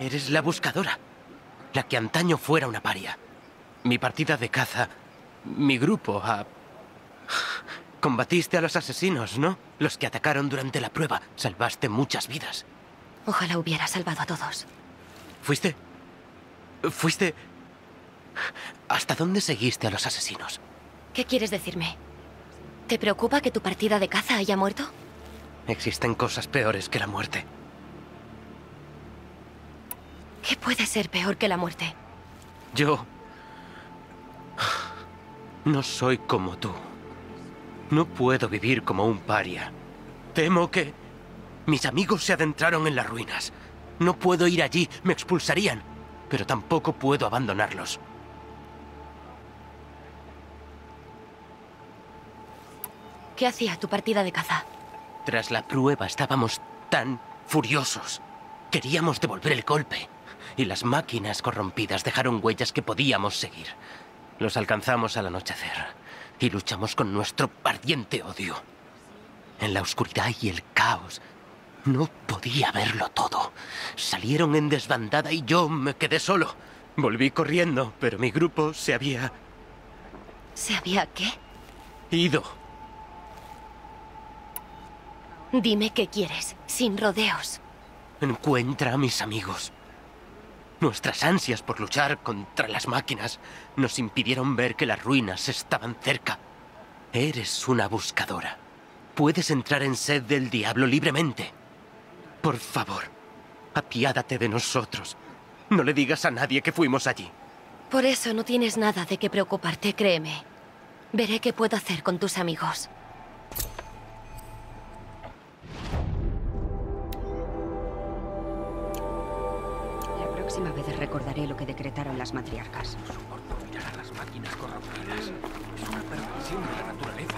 Eres la buscadora, la que antaño fuera una paria. Mi partida de caza, mi grupo a... Combatiste a los asesinos, ¿no? Los que atacaron durante la prueba. Salvaste muchas vidas. Ojalá hubiera salvado a todos. Fuiste... ¿Hasta dónde seguiste a los asesinos? ¿Qué quieres decirme? ¿Te preocupa que tu partida de caza haya muerto? Existen cosas peores que la muerte. ¿Qué puede ser peor que la muerte? Yo... no soy como tú. No puedo vivir como un paria. Temo que... mis amigos se adentraron en las ruinas. No puedo ir allí, me expulsarían. Pero tampoco puedo abandonarlos. ¿Qué hacía tu partida de caza? Tras la prueba estábamos tan furiosos. Queríamos devolver el golpe. Y las máquinas corrompidas dejaron huellas que podíamos seguir. Los alcanzamos al anochecer. Y luchamos con nuestro ardiente odio. En la oscuridad y el caos... no podía verlo todo. Salieron en desbandada y yo me quedé solo. Volví corriendo, pero mi grupo se había... ¿Se había qué? Ido. Dime qué quieres, sin rodeos. Encuentra a mis amigos. Nuestras ansias por luchar contra las máquinas nos impidieron ver que las ruinas estaban cerca. Eres una buscadora. Puedes entrar en sed del diablo libremente. Por favor, apiádate de nosotros. No le digas a nadie que fuimos allí. Por eso no tienes nada de qué preocuparte, créeme. Veré qué puedo hacer con tus amigos. La próxima vez recordaré lo que decretaron las matriarcas. No soporto mirar a las máquinas corrompidas. Es una perversión de la naturaleza.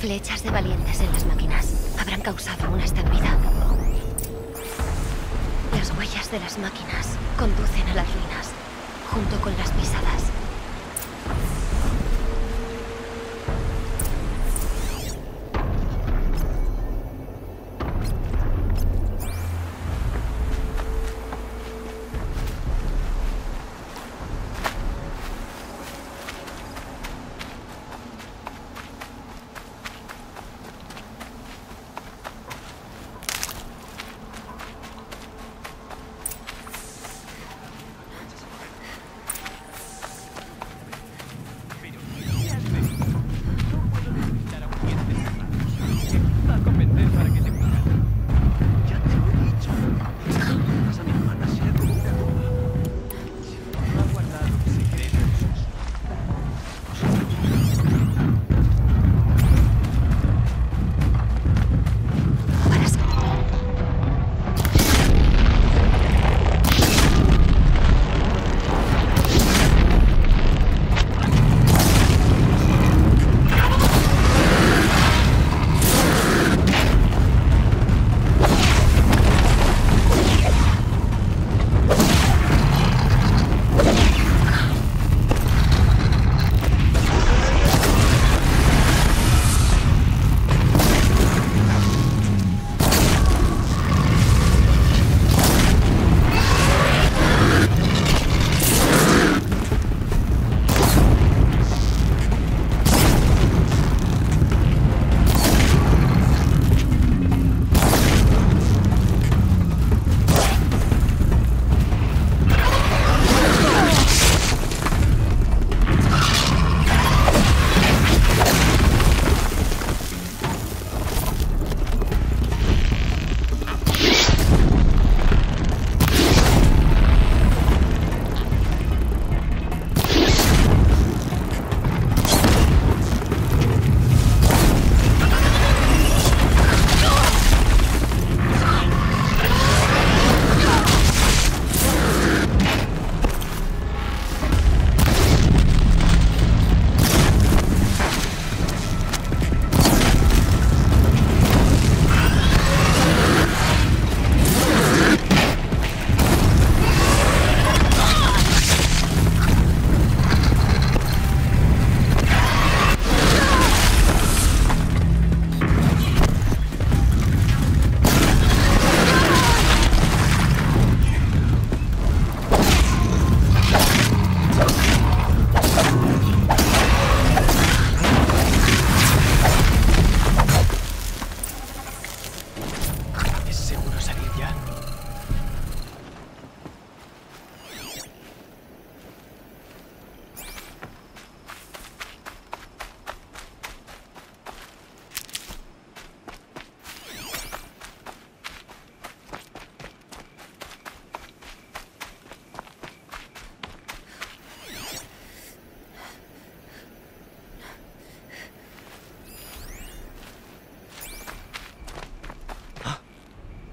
Flechas de valientes en las máquinas habrán causado una estampida. Las huellas de las máquinas conducen a las ruinas, junto con las pisadas.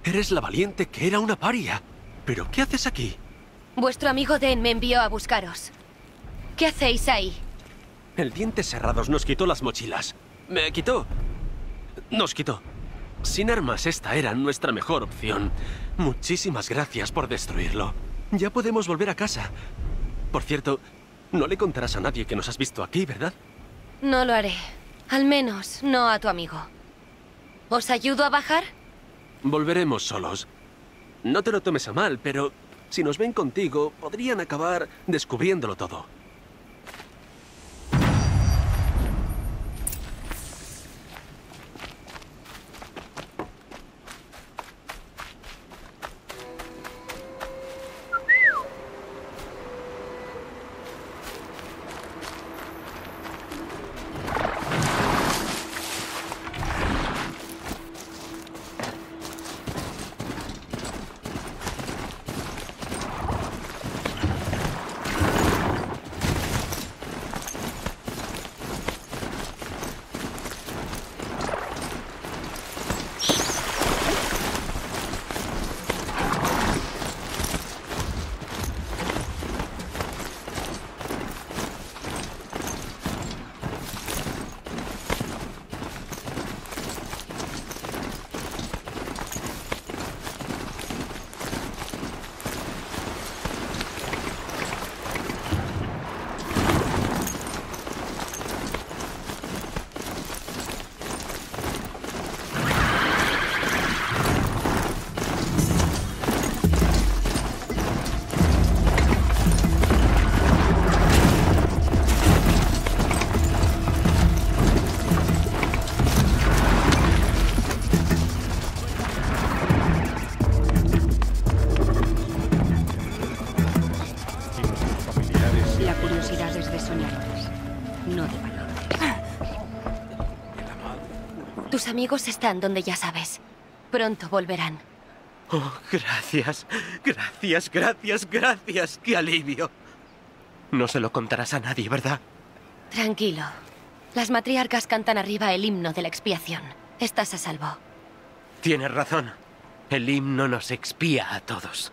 Eres la valiente que era una paria. ¿Pero qué haces aquí? Vuestro amigo Den me envió a buscaros. ¿Qué hacéis ahí? El Dientes Cerrados nos quitó las mochilas. Me quitó. Nos quitó. Sin armas, esta era nuestra mejor opción. Muchísimas gracias por destruirlo. Ya podemos volver a casa. Por cierto, no le contarás a nadie que nos has visto aquí, ¿verdad? No lo haré. Al menos, no a tu amigo. ¿Os ayudo a bajar? Volveremos solos. No te lo tomes a mal, pero si nos ven contigo, podrían acabar descubriéndolo todo. Tus amigos están donde ya sabes. Pronto volverán. Oh, gracias. Gracias, gracias, gracias. ¡Qué alivio! No se lo contarás a nadie, ¿verdad? Tranquilo. Las matriarcas cantan arriba el himno de la expiación. Estás a salvo. Tienes razón. El himno nos expía a todos.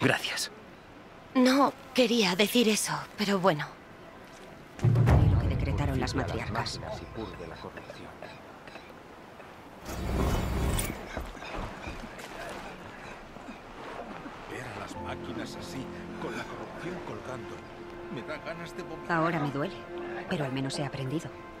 Gracias. No quería decir eso, pero bueno. Y lo que decretaron las matriarcas. Ver a las máquinas así, con la corrupción colgando, me da ganas de vomitar. Ahora me duele, pero al menos he aprendido.